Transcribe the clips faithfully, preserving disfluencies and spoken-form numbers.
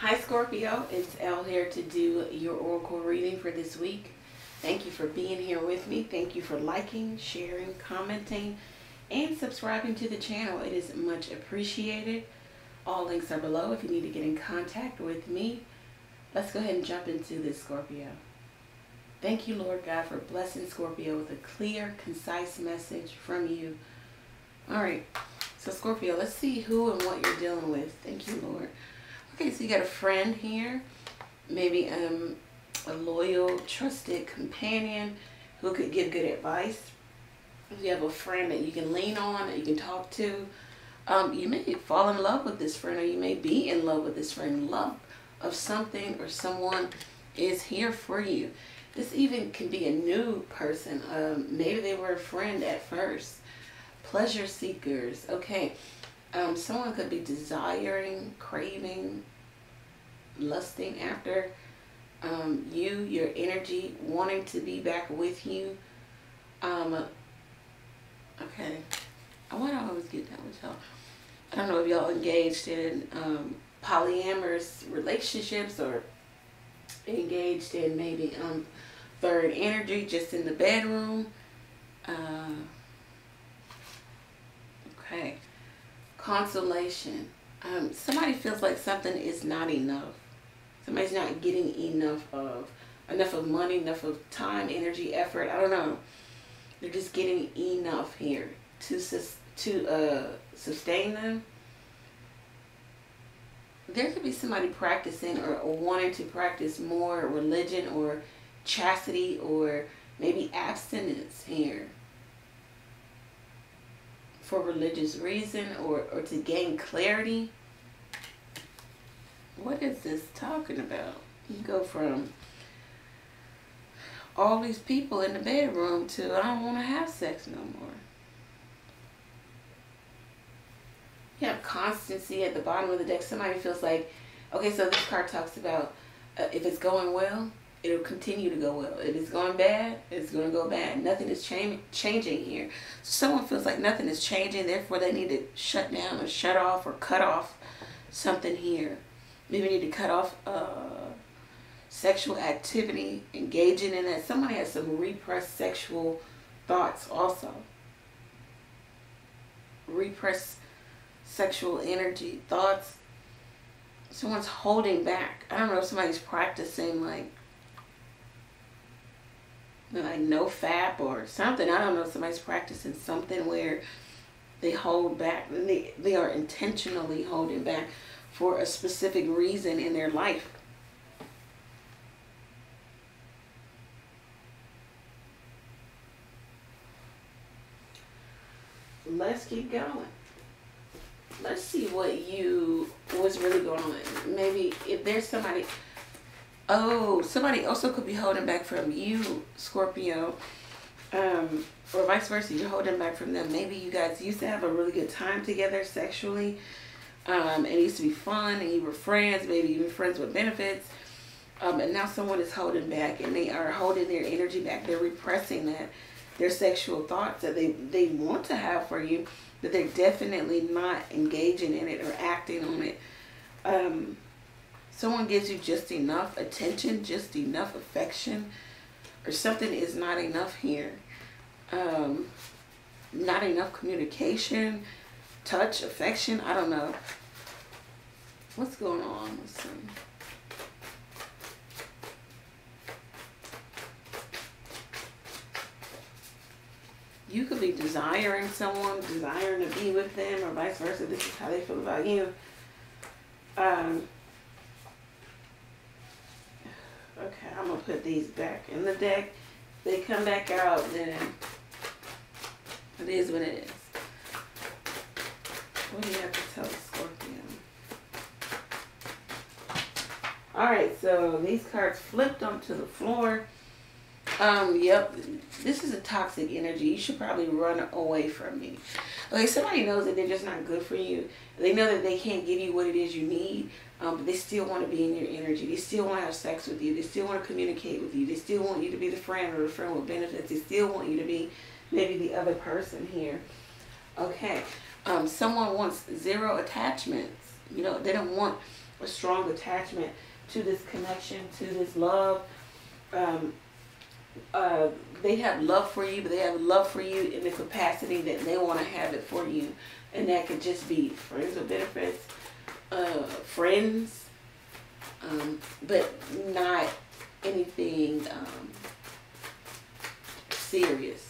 Hi Scorpio, it's Elle here to do your oracle reading for this week. Thank you for being here with me. Thank you for liking, sharing, commenting, and subscribing to the channel. It is much appreciated. All links are below if you need to get in contact with me. Let's go ahead and jump into this, Scorpio. Thank you, Lord God, for blessing Scorpio with a clear, concise message from you. All right, so Scorpio, let's see who and what you're dealing with. Thank you, Lord. Okay, so you got a friend here, maybe um, a loyal, trusted companion who could give good advice. You have a friend that you can lean on, that you can talk to. Um, you may fall in love with this friend, or you may be in love with this friend. Love of something or someone is here for you. This even can be a new person. Um, maybe they were a friend at first. Pleasure seekers. Okay. Um, someone could be desiring, craving, lusting after um, you, your energy, wanting to be back with you. Um, okay. I want to always get that with y'all. I don't know if y'all engaged in um, polyamorous relationships or engaged in maybe um third energy just in the bedroom. Uh, okay, consolation. Um, somebody feels like something is not enough. Somebody's not getting enough of enough of money, enough of time, energy, effort. I don't know. They're just getting enough here to sus to uh sustain them. There could be somebody practicing or, or wanting to practice more religion or chastity or maybe abstinence here for religious reason or, or to gain clarity. What is this talking about? You go from all these people in the bedroom to I don't want to have sex no more. You have constancy at the bottom of the deck. Somebody feels like, okay, so this card talks about uh, if it's going well, it'll continue to go well. If it's going bad, it's going to go bad. Nothing is cha changing here. Someone feels like nothing is changing. Therefore, they need to shut down or shut off or cut off something here. Maybe need to cut off uh, sexual activity, engaging in that. Someone has some repressed sexual thoughts also. Repressed sexual energy, thoughts. Someone's holding back. I don't know if somebody's practicing like, like no fap or something. I don't know if somebody's practicing something where they hold back. They, they are intentionally holding back for a specific reason in their life. Let's keep going. Let's see what you, what's really going on. Maybe if there's somebody, oh, somebody also could be holding back from you, Scorpio, um, or vice versa. You're holding back from them. Maybe you guys used to have a really good time together sexually. Um, it used to be fun, and you were friends, maybe even friends with benefits. Um, and now someone is holding back, and they are holding their energy back. They're repressing that, their sexual thoughts that they, they want to have for you, but they're definitely not engaging in it or acting on it. Um, someone gives you just enough attention, just enough affection, or something is not enough here. Um, not enough communication, touch, affection, I don't know. What's going on with some? You could be desiring someone, desiring to be with them, or vice versa. This is how they feel about you. Um, okay, I'm going to put these back in the deck. They come back out, then it is what it is. What do you have to tell Scorpio? Alright, so these cards flipped onto the floor. Um, yep, this is a toxic energy. You should probably run away from me. Okay, somebody knows that they're just not good for you. They know that they can't give you what it is you need, um, but they still want to be in your energy. They still want to have sex with you. They still want to communicate with you. They still want you to be the friend or the friend with benefits. They still want you to be maybe the other person here. Okay, um, someone wants zero attachments. You know, they don't want a strong attachment to this connection, to this love. Um, uh, they have love for you, but they have love for you in the capacity that they want to have it for you. And that could just be friends or benefits, uh, friends, um, but not anything um, serious.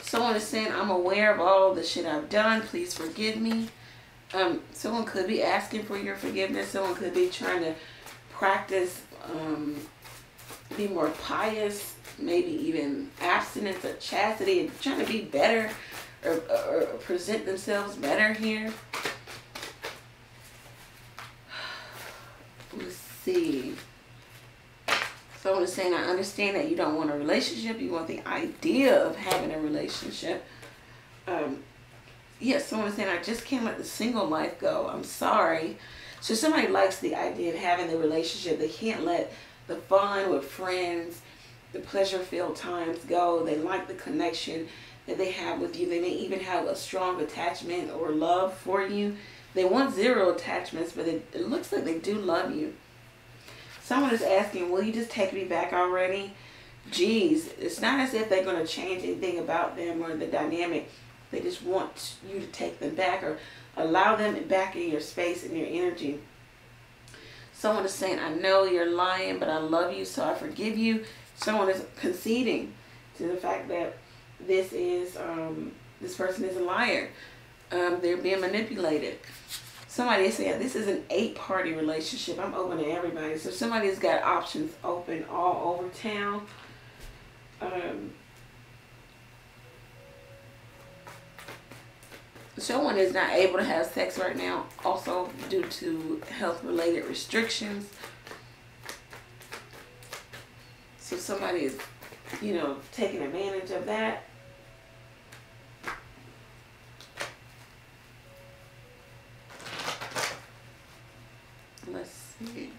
Someone is saying, I'm aware of all the shit I've done. Please forgive me. Um, someone could be asking for your forgiveness. Someone could be trying to practice, um, be more pious, maybe even abstinence or chastity, and trying to be better or, or, or present themselves better here. Let's see. Someone is saying, I understand that you don't want a relationship. You want the idea of having a relationship. Um, yes, yeah, someone is saying, I just can't let the single life go. I'm sorry. So somebody likes the idea of having the relationship. They can't let the fun with friends, the pleasure-filled times go. They like the connection that they have with you. They may even have a strong attachment or love for you. They want zero attachments, but it, it looks like they do love you. Someone is asking, will you just take me back already? Geez, it's not as if they're going to change anything about them or the dynamic. They just want you to take them back or allow them back in your space and your energy. Someone is saying, I know you're lying, but I love you, so I forgive you. Someone is conceding to the fact that this is um, this person is a liar. Um, they're being manipulated. Somebody is saying, this is an eight-party relationship. I'm open to everybody. So somebody's got options open all over town. Um, someone is not able to have sex right now, also due to health-related restrictions. So somebody is, you know, taking advantage of that. Let's see.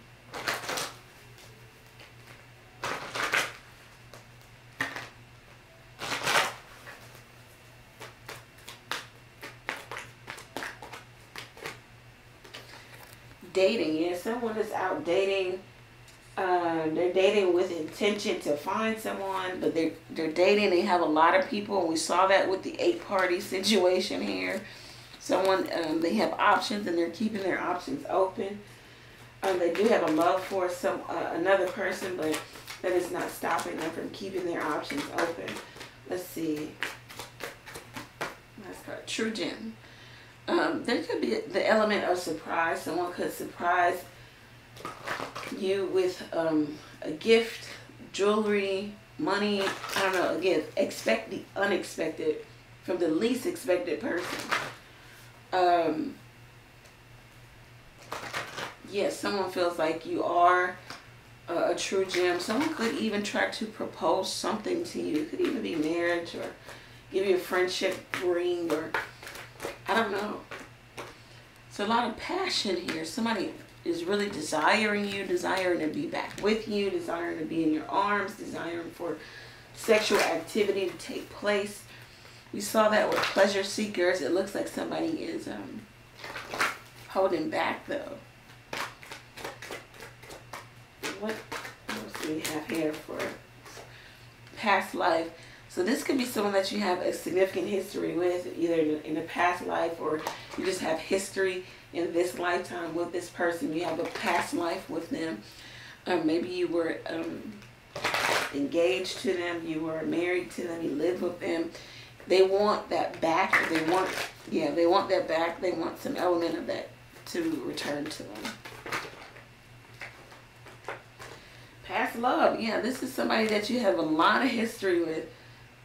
Dating, yeah, someone is out dating. Uh, they're dating with intention to find someone, but they're, they're dating. They have a lot of people, and we saw that with the eight-party situation here. Someone, um, they have options, and they're keeping their options open. Um, they do have a love for some uh, another person, but that is not stopping them from keeping their options open. Let's see. Let's start. True Gem. Um, there could be the element of surprise. Someone could surprise you with um, a gift, jewelry, money. I don't know. Again, expect the unexpected from the least expected person. Um... Yes, someone feels like you are a, a true gem. Someone could even try to propose something to you. It could even be marriage or give you a friendship ring or I don't know. So a lot of passion here. Somebody is really desiring you, desiring to be back with you, desiring to be in your arms, desiring for sexual activity to take place. We saw that with pleasure seekers. It looks like somebody is um, holding back though. What else do we have here for past life? So this could be someone that you have a significant history with, either in a past life or you just have history in this lifetime with this person. You have a past life with them. Um, maybe you were um, engaged to them. You were married to them. You lived with them. They want that back. They want, yeah, they want that back. They want some element of that to return to them. Past love, yeah, this is somebody that you have a lot of history with.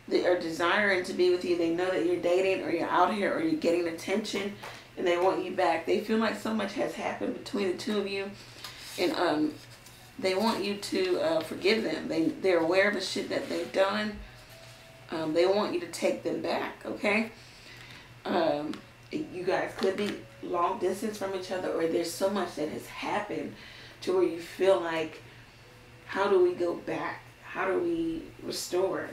They are desiring to be with you. They know that you're dating or you're out here or you're getting attention and they want you back. They feel like so much has happened between the two of you and um, they want you to uh, forgive them. They, they're aware of the shit that they've done. Um, they want you to take them back, okay? Um, you guys could be long distance from each other or there's so much that has happened to where you feel like, how do we go back? How do we restore?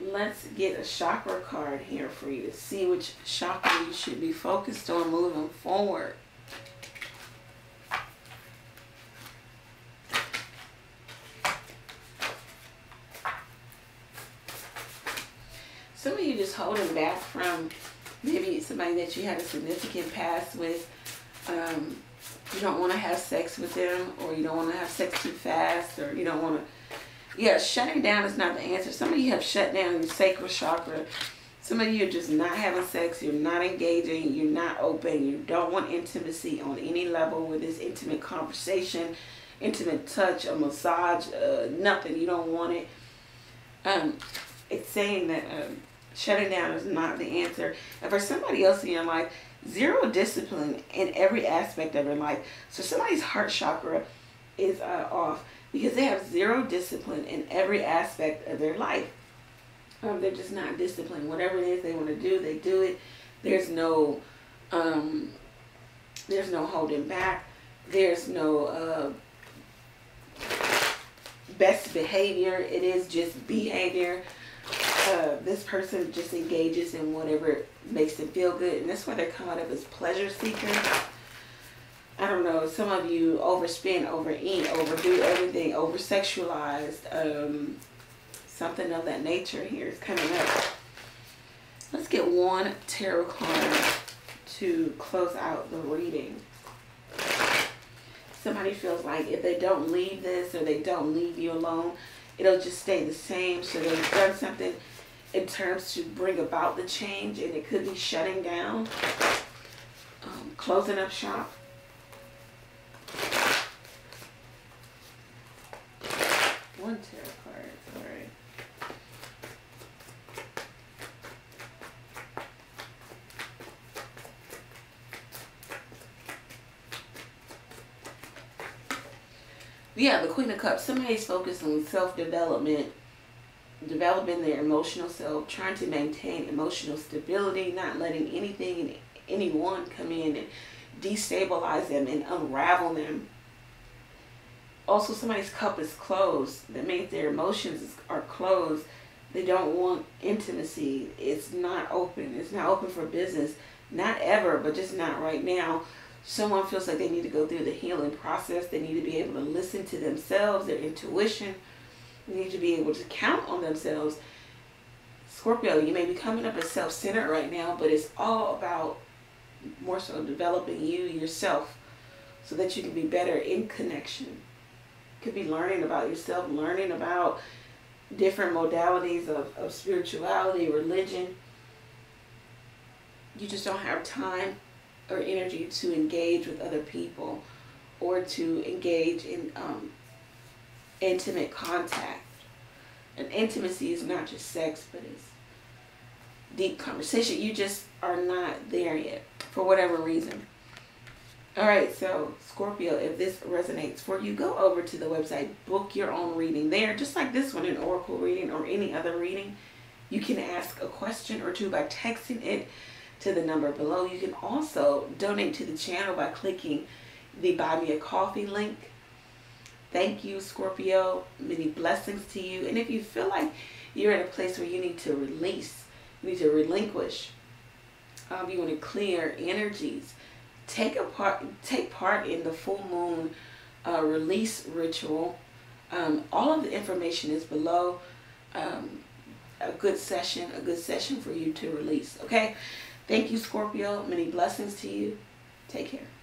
let's get a chakra card here for you to see which chakra you should be focused on moving forward. Some of you just holding back from maybe somebody that you had a significant past with. Um, you don't want to have sex with them, or you don't want to have sex too fast, or you don't want to. Yeah, shutting down is not the answer. Some of you have shut down your sacral chakra. Some of you are just not having sex. You're not engaging. You're not open. You don't want intimacy on any level, with this intimate conversation, intimate touch, a massage, uh, nothing. You don't want it. Um, it's saying that um, shutting down is not the answer. And for somebody else in your life, zero discipline in every aspect of your life. So somebody's heart chakra is uh, off, because they have zero discipline in every aspect of their life. Um, they're just not disciplined. Whatever it is they want to do, they do it. There's no, um, there's no holding back. There's no uh, best behavior. It is just behavior. Uh, this person just engages in whatever makes them feel good, and that's why they're coming up as pleasure seekers. I don't know, some of you overspend, overeat, overdo everything, over-sexualized, um, something of that nature here is coming up. Let's get one tarot card to close out the reading. Somebody feels like if they don't leave this, or they don't leave you alone, it'll just stay the same. So they've done something in terms to bring about the change, and it could be shutting down, um, closing up shop. One tarot card, sorry. Yeah, the Queen of Cups. Somebody's focused on self-development, developing their emotional self, trying to maintain emotional stability, not letting anything and anyone come in and destabilize them and unravel them. Also, somebody's cup is closed. That means their emotions are closed. They don't want intimacy. It's not open. It's not open for business. Not ever, but just not right now. Someone feels like they need to go through the healing process. They need to be able to listen to themselves, their intuition. They need to be able to count on themselves. Scorpio, you may be coming up as self-centered right now, but it's all about more so developing you, yourself, so that you can be better in connection. Could be learning about yourself, learning about different modalities of, of spirituality, religion. You just don't have time or energy to engage with other people, or to engage in um, intimate contact. And intimacy is not just sex, but it's deep conversation. You just are not there yet, for whatever reason. Alright, so Scorpio, if this resonates for you, go over to the website, book your own reading there. Just like this one, an oracle reading or any other reading, you can ask a question or two by texting it to the number below. You can also donate to the channel by clicking the Buy Me a Coffee link. Thank you, Scorpio. Many blessings to you. And if you feel like you're at a place where you need to release, you need to relinquish, um, you want to clear energies, Take a part, take part in the full moon uh, release ritual. Um, all of the information is below. Um, a good session, a good session for you to release. Okay, thank you, Scorpio. Many blessings to you. Take care.